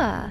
Ah.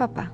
papá.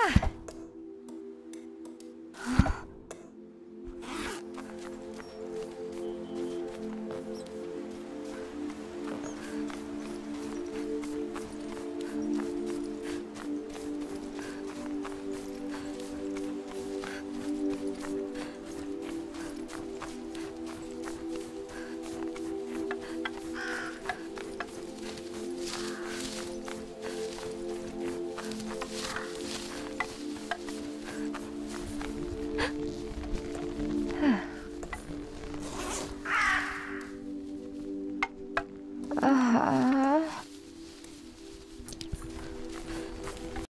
Ah,